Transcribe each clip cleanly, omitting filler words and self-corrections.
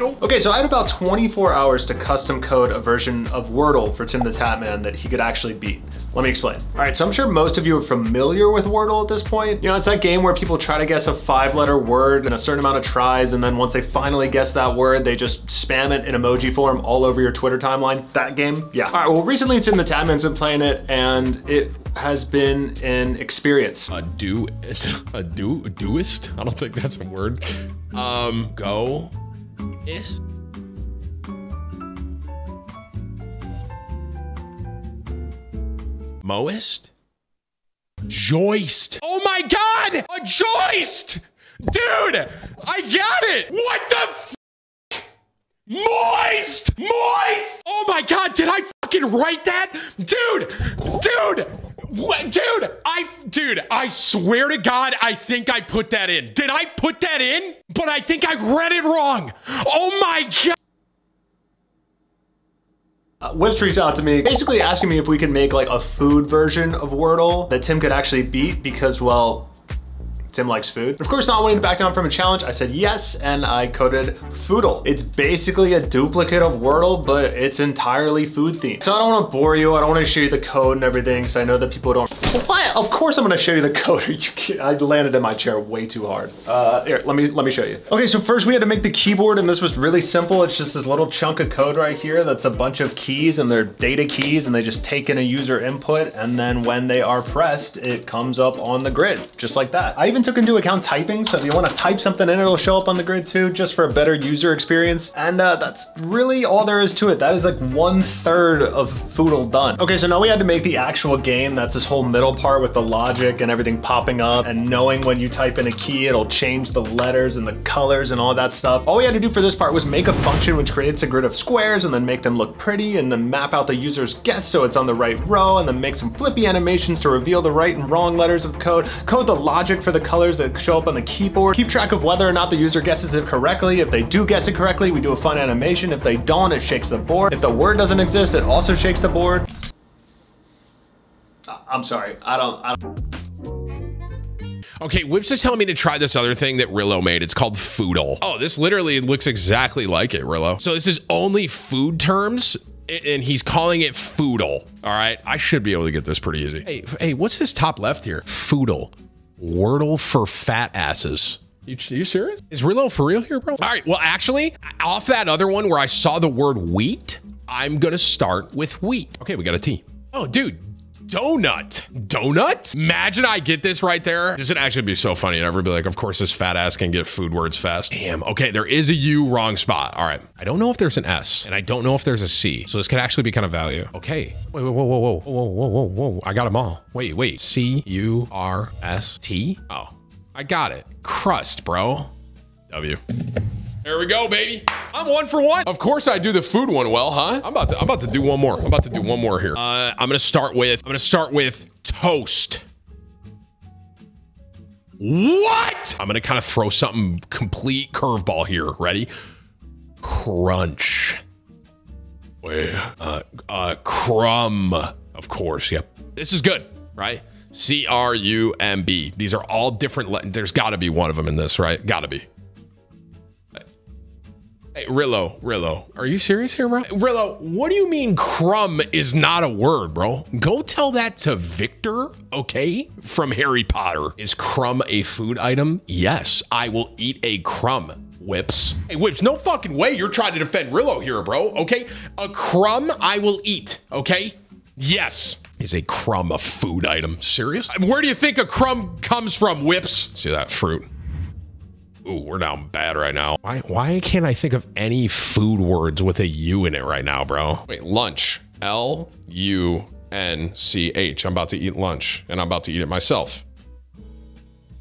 Okay, so I had about 24 hours to custom code a version of Wordle for Tim the Tatman that he could actually beat. Let me explain. All right, so I'm sure most of you are familiar with Wordle at this point. You know, it's that game where people try to guess a 5-letter word in a certain amount of tries, and then once they finally guess that word, they just spam it in emoji form all over your Twitter timeline. That game? Yeah. All right, well, recently Tim the Tatman's been playing it, and it has been an experience. A doist? I don't think that's a word. Go. Yes. Moist? Joist. Oh my God! A joist! Dude! I got it! What the f? Moist! Moist! Oh my God, did I fucking write that? Dude! What? Dude, I swear to God, I think I put that in. Did I put that in? But I think I read it wrong. Oh my God. Whips reached out to me, basically asking me if we could make like a food version of Wordle that Tim could actually beat because, well, Tim likes food. But of course, not wanting to back down from a challenge, I said yes, and I coded Foodle. It's basically a duplicate of Wordle, but it's entirely food themed. So I don't wanna bore you, I don't wanna show you the code and everything, because I know that people don't. Why? Of course I'm gonna show you the code. I landed in my chair way too hard. Here, let me show you. Okay, so first we had to make the keyboard, and this was really simple. It's just this little chunk of code right here that's a bunch of keys, and they're data keys, and they just take in a user input, and then when they are pressed, it comes up on the grid, just like that. I even took into account typing, so if you want to type something in, it'll show up on the grid too, just for a better user experience. And that's really all there is to it. That is like 1/3 of Foodle done. Okay, so now we had to make the actual game. That's this whole middle part with the logic and everything popping up and knowing when you type in a key, it'll change the letters and the colors and all that stuff. All we had to do for this part was make a function which creates a grid of squares and then make them look pretty and then map out the user's guess so it's on the right row and then make some flippy animations to reveal the right and wrong letters of code, code the logic for the colors that show up on the keyboard, keep track of whether or not the user guesses it correctly. If they do guess it correctly, we do a fun animation. If they don't, it shakes the board. If the word doesn't exist, it also shakes the board. I'm sorry, I don't. Okay, Whips is telling me to try this other thing that Rillo made. It's called Foodle. Oh, this literally looks exactly like it, Rillo. So this is only food terms, and he's calling it Foodle. All right, I should be able to get this pretty easy. Hey, what's this top left here? Foodle. Wordle for fat asses. You serious? Is Rillo for real here, bro? All right, well, actually, off that other one where I saw the word wheat, I'm gonna start with wheat. Okay, we got a T. Oh, dude, donut. Donut? Imagine I get this right there. This would actually be so funny. And everyone would be like, of course this fat ass can get food words fast. Damn, okay, there is a U, wrong spot. All right, I don't know if there's an S, and I don't know if there's a C, so this could actually be kind of value. Okay, wait, whoa, I got them all. Wait, C-U-R-S-T? Oh, I got it. Crust, bro. W. There we go, baby. I'm 1 for 1. Of course I do the food one well, huh? I'm about to do one more. I'm about to do one more here. I'm gonna start with toast. What? I'm gonna kind of throw something complete curveball here. Ready? Crunch. Wait, crumb. Of course, yep. This is good, right? C-R-U-M-B. These are all different. There's gotta be one of them in this, right? Gotta be. Hey, Rillo, are you serious here, bro? Rillo, what do you mean crumb is not a word, bro? Go tell that to Victor, okay? From Harry Potter. Is crumb a food item? Yes, I will eat a crumb, Whips. Hey, Whips, no fucking way you're trying to defend Rillo here, bro, okay? A crumb I will eat, okay? Yes. Is a crumb a food item? Serious? Where do you think a crumb comes from, Whips? See that fruit? Ooh, we're down bad right now. Why can't I think of any food words with a U in it right now, bro? Wait, lunch. L-U-N-C-H. I'm about to eat lunch, and I'm about to eat it myself.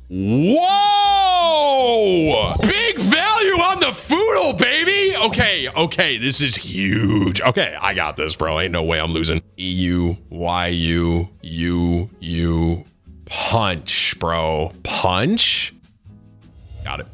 Whoa! Big value on the Foodle, baby! Okay, this is huge. Okay, I got this, bro. Ain't no way I'm losing. E-U-Y-U-U-U. Punch, bro. Punch? Got it.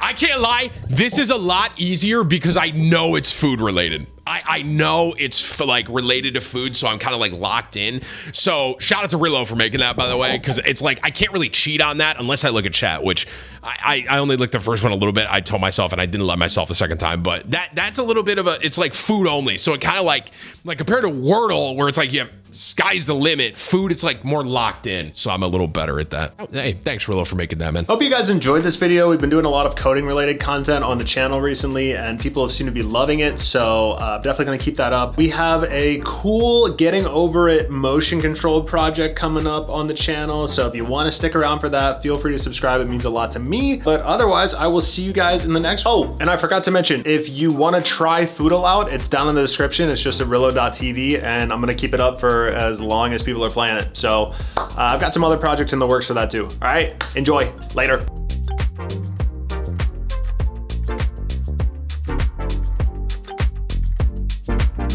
I can't lie, this is a lot easier because I know it's food related. I, I know it's like related to food, so I'm kind of like locked in. So shout out to Rillo for making that, by the way, because it's like I can't really cheat on that unless I look at chat, which I only looked the first one a little bit. I told myself and I didn't let myself the second time, but that's a little bit of a, it's like food only. So it kind of like compared to Wordle where it's like you have sky's the limit, food it's like more locked in, so I'm a little better at that. Oh, hey, thanks Rillo for making that, man. Hope you guys enjoyed this video. We've been doing a lot of coding related content on the channel recently and people have seemed to be loving it, so definitely gonna keep that up. We have a cool getting over it motion control project coming up on the channel, so if you want to stick around for that, feel free to subscribe. It means a lot to me, but otherwise I will see you guys in the next. Oh, and I forgot to mention, if you want to try Foodle out, it's down in the description. It's just at rillo.tv and I'm gonna keep it up for as long as people are playing it. So I've got some other projects in the works for that too. All right, enjoy, later.